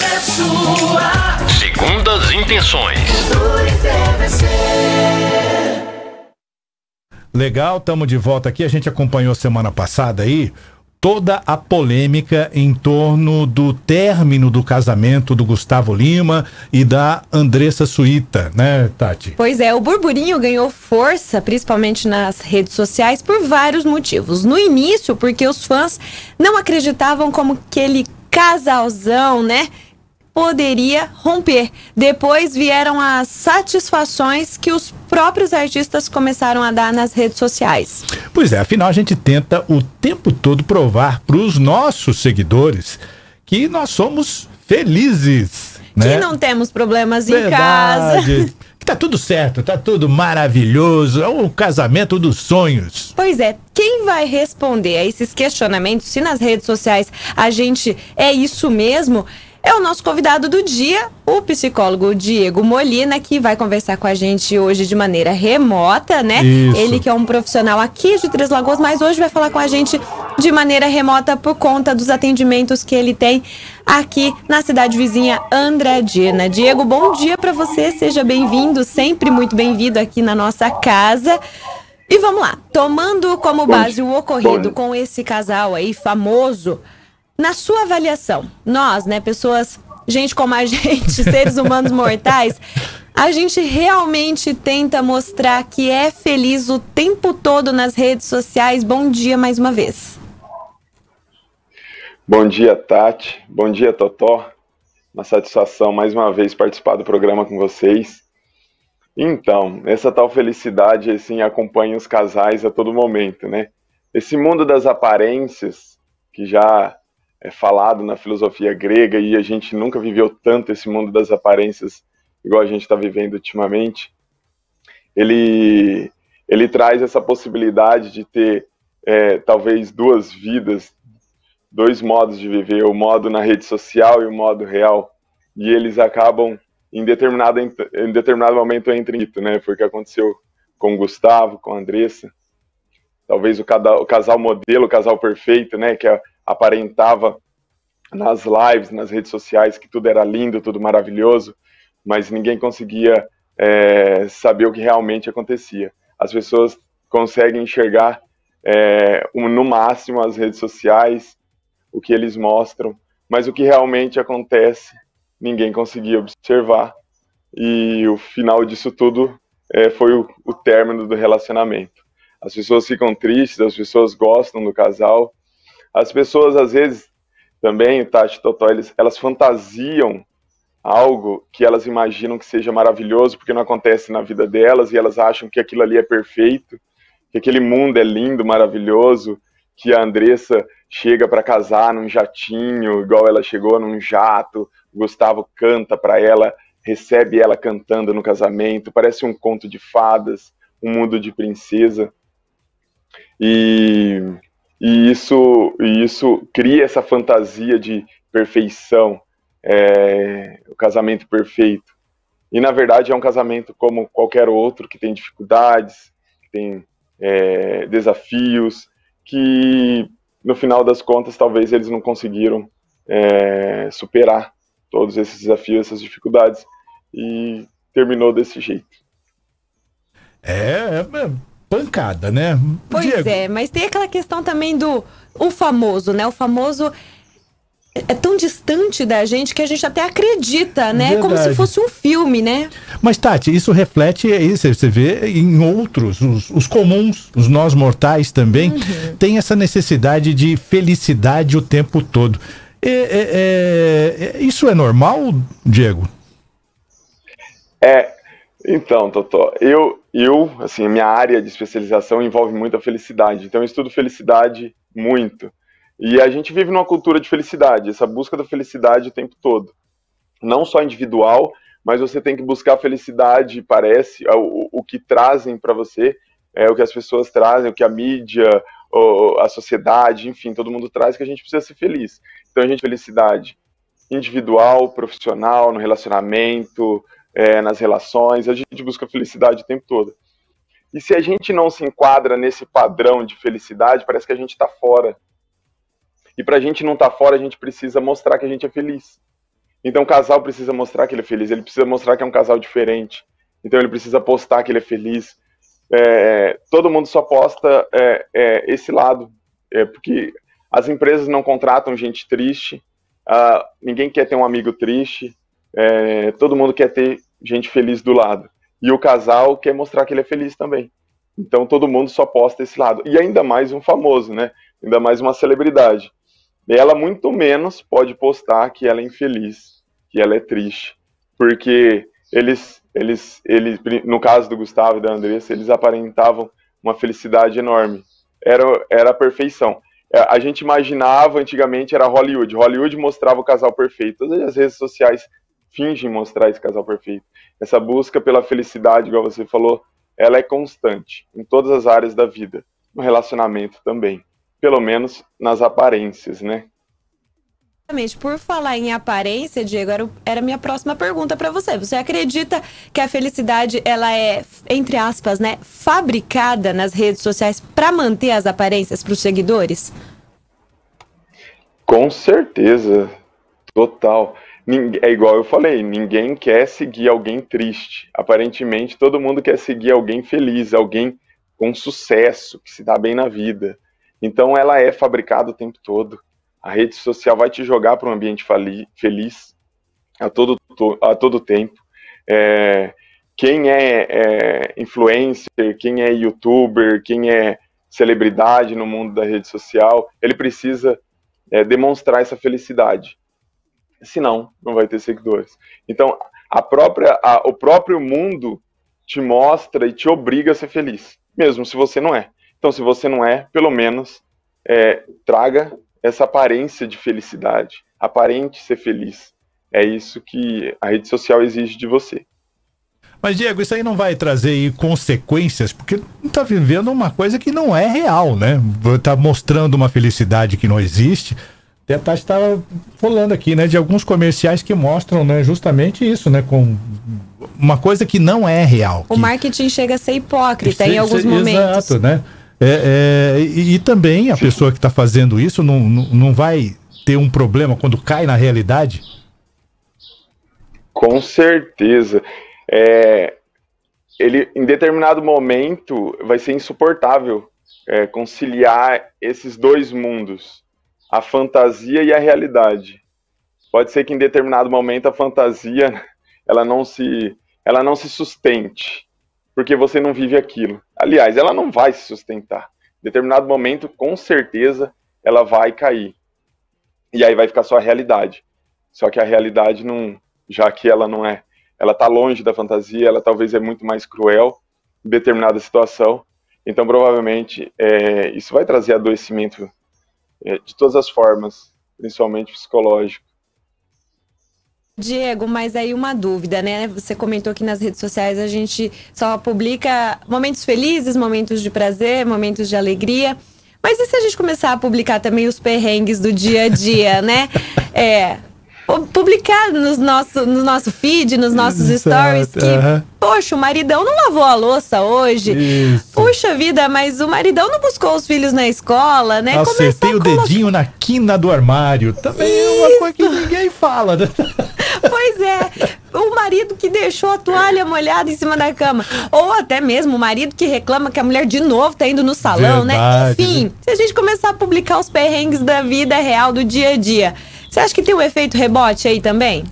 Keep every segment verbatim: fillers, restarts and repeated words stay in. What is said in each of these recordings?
casa é sua. Segundas Intenções. Legal, estamos de volta aqui. A gente acompanhou semana passada aí toda a polêmica em torno do término do casamento do Gustavo Lima e da Andressa Suíta, né, Tati? Pois é, o burburinho ganhou força, principalmente nas redes sociais, por vários motivos. No início, porque os fãs não acreditavam como aquele casalzão, né, poderia romper. Depois vieram as satisfações que os próprios artistas começaram a dar nas redes sociais. Pois é, afinal a gente tenta o tempo todo provar para os nossos seguidores que nós somos felizes, né? Que não temos problemas em Verdade. casa. Que tá tudo certo, tá tudo maravilhoso, é o casamento dos sonhos. Pois é, quem vai responder a esses questionamentos, se nas redes sociais a gente é isso mesmo, é o nosso convidado do dia, o psicólogo Diego Molina, que vai conversar com a gente hoje de maneira remota, né? Isso. Ele que é um profissional aqui de Três Lagoas, mas hoje vai falar com a gente de maneira remota por conta dos atendimentos que ele tem aqui na cidade vizinha Andradina. Diego, bom dia pra você, seja bem-vindo, sempre muito bem-vindo aqui na nossa casa. E vamos lá, tomando como base o ocorrido com esse casal aí famoso, na sua avaliação, nós, né, pessoas, gente como a gente, seres humanos mortais, a gente realmente tenta mostrar que é feliz o tempo todo nas redes sociais. Bom dia mais uma vez. Bom dia, Tati. Bom dia, Totó. Uma satisfação mais uma vez participar do programa com vocês. Então, essa tal felicidade, assim, acompanha os casais a todo momento, né? Esse mundo das aparências, que já é falado na filosofia grega, e a gente nunca viveu tanto esse mundo das aparências igual a gente está vivendo ultimamente, ele, ele traz essa possibilidade de ter é, talvez duas vidas, dois modos de viver, o modo na rede social e o modo real, e eles acabam em determinado, em determinado momento entre, né? Foi o que aconteceu com o Gustavo, com a Andressa, talvez o, cada, o casal modelo, o casal perfeito, né, que é aparentava nas lives, nas redes sociais, que tudo era lindo, tudo maravilhoso, mas ninguém conseguia é, saber o que realmente acontecia. As pessoas conseguem enxergar é, um, no máximo as redes sociais, o que eles mostram, mas o que realmente acontece, ninguém conseguia observar, e o final disso tudo é, foi o, o término do relacionamento. As pessoas ficam tristes, as pessoas gostam do casal. As pessoas, às vezes, também, Tati, Totó, eles, elas fantasiam algo que elas imaginam que seja maravilhoso, porque não acontece na vida delas, e elas acham que aquilo ali é perfeito, que aquele mundo é lindo, maravilhoso, que a Andressa chega para casar num jatinho, igual ela chegou num jato, o Gustavo canta para ela, recebe ela cantando no casamento, parece um conto de fadas, um mundo de princesa. E... E isso, e isso cria essa fantasia de perfeição, é, o casamento perfeito. E, na verdade, é um casamento como qualquer outro, que tem dificuldades, que tem é, desafios, que, no final das contas, talvez eles não conseguiram é, superar todos esses desafios, essas dificuldades, e terminou desse jeito. É, é... pancada, né? Pois Diego. é, mas tem aquela questão também do o famoso, né? O famoso é tão distante da gente que a gente até acredita, né? Verdade. Como se fosse um filme, né? Mas, Tati, isso reflete, isso você vê em outros, os, os comuns, os nós mortais também, uhum. tem essa necessidade de felicidade o tempo todo. É, é, é, isso é normal, Diego? É... Então, Totó, eu, eu, assim, minha área de especialização envolve muito a felicidade, então eu estudo felicidade muito. E a gente vive numa cultura de felicidade, essa busca da felicidade o tempo todo. Não só individual, mas você tem que buscar a felicidade, parece, o, o que trazem para você, é o que as pessoas trazem, o que a mídia, a sociedade, enfim, todo mundo traz, que a gente precisa ser feliz. Então a gente felicidade individual, profissional, no relacionamento... É, nas relações, a gente busca felicidade o tempo todo. E se a gente não se enquadra nesse padrão de felicidade, parece que a gente está fora. E para a gente não estar fora, a gente precisa mostrar que a gente é feliz. Então o casal precisa mostrar que ele é feliz, ele precisa mostrar que é um casal diferente. Então ele precisa postar que ele é feliz. É, todo mundo só posta é, é, esse lado, é, porque as empresas não contratam gente triste, uh, ninguém quer ter um amigo triste, é, todo mundo quer ter gente feliz do lado. E o casal quer mostrar que ele é feliz também. Então todo mundo só posta esse lado. E ainda mais um famoso, né? Ainda mais uma celebridade. Ela muito menos pode postar que ela é infeliz, que ela é triste, porque eles, eles, eles, no caso do Gustavo e da Andressa, eles aparentavam uma felicidade enorme, era, era a perfeição. A gente imaginava antigamente, era Hollywood, Hollywood mostrava o casal perfeito, todas as redes sociais fingem mostrar esse casal perfeito. Essa busca pela felicidade, igual você falou, ela é constante, em todas as áreas da vida, no relacionamento também. Pelo menos nas aparências, né? Exatamente. Por falar em aparência, Diego, era a minha próxima pergunta para você. Você acredita que a felicidade, ela é, entre aspas, né, fabricada nas redes sociais para manter as aparências para os seguidores? Com certeza. Total. É igual eu falei, ninguém quer seguir alguém triste. Aparentemente, todo mundo quer seguir alguém feliz, alguém com sucesso, que se dá bem na vida. Então ela é fabricada o tempo todo. A rede social vai te jogar para um ambiente feliz a todo, a todo tempo. É, quem é, é influencer, quem é youtuber, quem é celebridade no mundo da rede social, ele precisa é, demonstrar essa felicidade. Senão, não vai ter seguidores. Então a própria, a, o próprio mundo te mostra e te obriga a ser feliz, mesmo se você não é. Então, se você não é, pelo menos, é, traga essa aparência de felicidade. Aparente ser feliz. É isso que a rede social exige de você. Mas, Diego, isso aí não vai trazer aí consequências? Porque está vivendo uma coisa que não é real, né? Está mostrando uma felicidade que não existe. Até a Tati está falando aqui, né? De alguns comerciais que mostram, né, justamente isso, né? Com... uma coisa que não é real. O que... marketing chega a ser hipócrita isso, em alguns isso, momentos. Exato, né? É, é, e, e também a Sim. pessoa que está fazendo isso não, não, não vai ter um problema quando cai na realidade? Com certeza. É, ele, em determinado momento vai ser insuportável é, conciliar esses dois mundos, a fantasia e a realidade. Pode ser que em determinado momento a fantasia ela não se, ela não se sustente, porque você não vive aquilo. Aliás, ela não vai se sustentar. Em determinado momento, com certeza, ela vai cair. E aí vai ficar só a realidade. Só que a realidade, não, já que ela não é... ela está longe da fantasia, ela talvez é muito mais cruel em determinada situação. Então, provavelmente, é, isso vai trazer adoecimento é, de todas as formas, principalmente psicológico. Diego, mas aí uma dúvida, né? Você comentou que nas redes sociais a gente só publica momentos felizes, momentos de prazer, momentos de alegria. Mas e se a gente começar a publicar também os perrengues do dia a dia, né? É, publicar nos nosso, no nosso feed, nos nossos stories que, uhum. poxa, o maridão não lavou a louça hoje. Isso. Puxa vida, mas o maridão não buscou os filhos na escola, né? Acertei o colocar... dedinho na quina do armário. Também Isso. é uma coisa que ninguém fala, né? Pois é, o marido que deixou a toalha molhada em cima da cama. Ou até mesmo o marido que reclama que a mulher de novo tá indo no salão, Verdade. né? Enfim, se a gente começar a publicar os perrengues da vida real, do dia a dia, você acha que tem um efeito rebote aí também?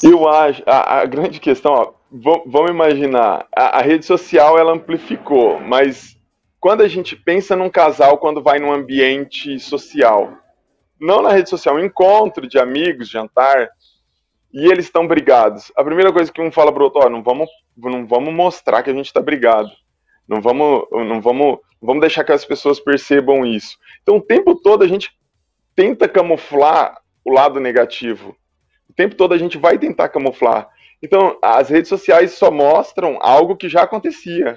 Eu acho, a, a grande questão, ó, vamos imaginar, a, a rede social ela amplificou, mas quando a gente pensa num casal, quando vai num ambiente social... não na rede social, um encontro de amigos, jantar, e eles estão brigados. A primeira coisa que um fala pro outro, ó, não vamos, não vamos mostrar que a gente está brigado. Não vamos, não vamos, não vamos deixar que as pessoas percebam isso. Então o tempo todo a gente tenta camuflar o lado negativo. O tempo todo a gente vai tentar camuflar. Então as redes sociais só mostram algo que já acontecia.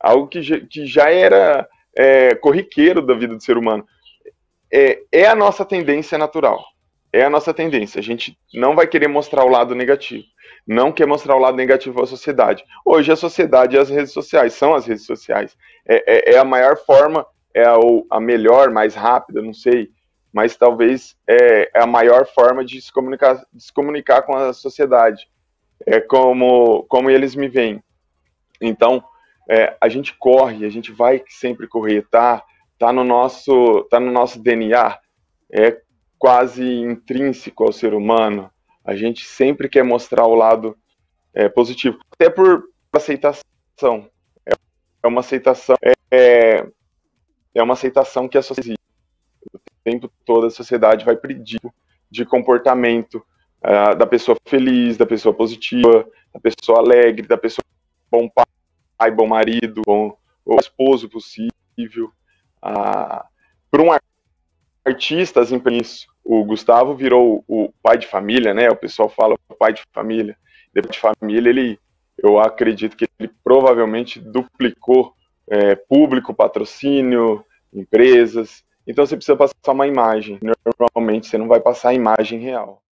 Algo que já, que já era é, corriqueiro da vida do ser humano. É, é a nossa tendência natural, é a nossa tendência, a gente não vai querer mostrar o lado negativo, não quer mostrar o lado negativo à sociedade. Hoje a sociedade e as redes sociais, são as redes sociais, é, é, é a maior forma, é a, a melhor, mais rápida, não sei, mas talvez é a maior forma de se comunicar, de se comunicar com a sociedade, é como, como eles me veem. Então, é, a gente corre, a gente vai sempre correr, tá, tá, no, nosso, tá no nosso D N A, é quase intrínseco ao ser humano, a gente sempre quer mostrar o lado é, positivo, até por aceitação, é, é uma aceitação, é, é uma aceitação que a sociedade, o tempo todo a sociedade vai pedir de comportamento, uh, da pessoa feliz, da pessoa positiva, da pessoa alegre, da pessoa bom pai, bom marido, bom o esposo possível. Uh, Para um artista, assim, isso, o Gustavo virou o pai de família, né? O pessoal fala o pai de família. Depois de família, ele, eu acredito que ele provavelmente duplicou é, público, patrocínio, empresas. Então você precisa passar uma imagem. Normalmente você não vai passar a imagem real.